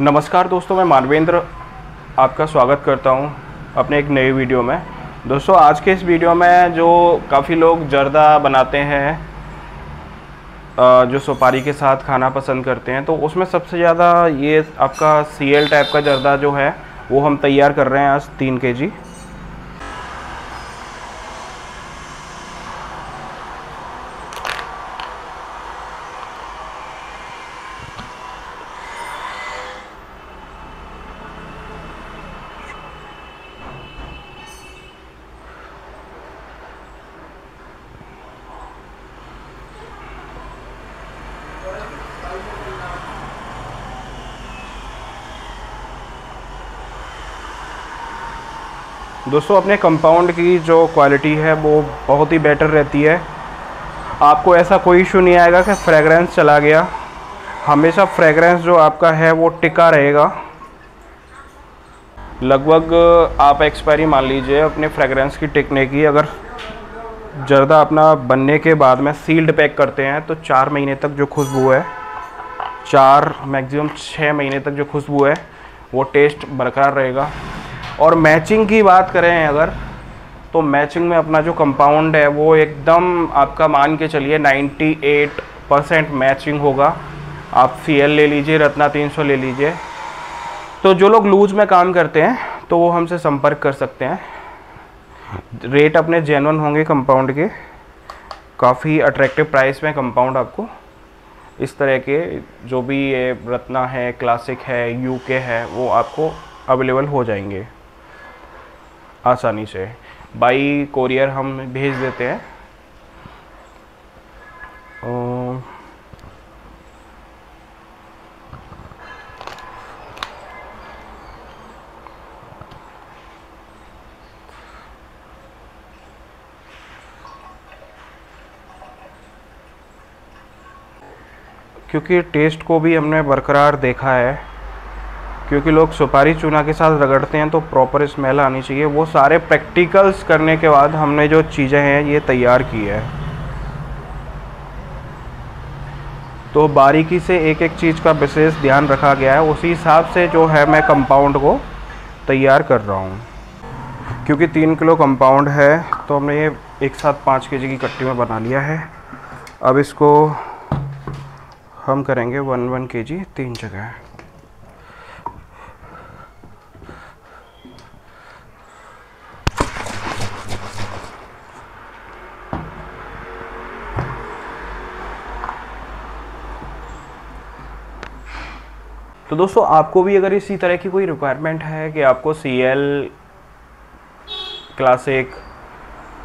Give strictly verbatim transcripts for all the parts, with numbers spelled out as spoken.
नमस्कार दोस्तों, मैं मानवेंद्र आपका स्वागत करता हूं अपने एक नई वीडियो में। दोस्तों आज के इस वीडियो में जो काफ़ी लोग जर्दा बनाते हैं, जो सुपारी के साथ खाना पसंद करते हैं, तो उसमें सबसे ज़्यादा ये आपका सी एल टाइप का जर्दा जो है वो हम तैयार कर रहे हैं आज तीन केजी। दोस्तों अपने कंपाउंड की जो क्वालिटी है वो बहुत ही बेटर रहती है, आपको ऐसा कोई इशू नहीं आएगा कि फ्रेगरेंस चला गया, हमेशा फ्रेगरेंस जो आपका है वो टिका रहेगा। लगभग आप एक्सपायरी मान लीजिए अपने फ्रेगरेंस की टिकने की, अगर जर्दा अपना बनने के बाद में सील्ड पैक करते हैं तो चार महीने तक जो खुशबू है, चार मैक्सिमम छः महीने तक जो खुशबू है वो टेस्ट बरकरार रहेगा। और मैचिंग की बात करें अगर, तो मैचिंग में अपना जो कंपाउंड है वो एकदम आपका मान के चलिए अट्ठानवे परसेंट मैचिंग होगा। आप सी एल ले लीजिए, रत्ना तीन सौ ले लीजिए। तो जो लोग लूज में काम करते हैं तो वो हमसे संपर्क कर सकते हैं। रेट अपने जेन्युइन होंगे कंपाउंड के, काफ़ी अट्रैक्टिव प्राइस में कंपाउंड आपको इस तरह के जो भी ये रत्ना है, क्लासिक है, यू के है, वो आपको अवेलेबल हो जाएंगे आसानी से। बाई कोरियर हम भेज देते हैं। क्योंकि टेस्ट को भी हमने बरकरार देखा है, क्योंकि लोग सुपारी चूना के साथ रगड़ते हैं तो प्रॉपर स्मेल आनी चाहिए। वो सारे प्रैक्टिकल्स करने के बाद हमने जो चीज़ें हैं ये तैयार की है, तो बारीकी से एक एक चीज़ का विशेष ध्यान रखा गया है। उसी हिसाब से जो है मैं कंपाउंड को तैयार कर रहा हूँ, क्योंकि तीन किलो कंपाउंड है तो हमने ये एक साथ पाँच के जी की कट्टी में बना लिया है। अब इसको हम करेंगे वन वन के जी तीन जगह। तो दोस्तों आपको भी अगर इसी तरह की कोई रिक्वायरमेंट है कि आपको सी एल, क्लासिक,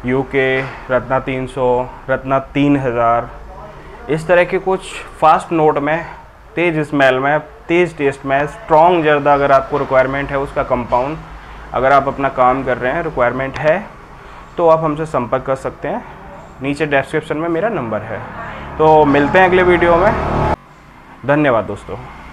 यू के, रत्ना तीन सौ, रत्ना तीन हज़ार, इस तरह के कुछ फास्ट नोट में, तेज़ स्मेल में, तेज़ टेस्ट में स्ट्रॉन्ग जर्दा अगर आपको रिक्वायरमेंट है उसका कंपाउंड, अगर आप अपना काम कर रहे हैं, रिक्वायरमेंट है, तो आप हमसे संपर्क कर सकते हैं। नीचे डिस्क्रिप्शन में मेरा नंबर है। तो मिलते हैं अगले वीडियो में। धन्यवाद दोस्तों।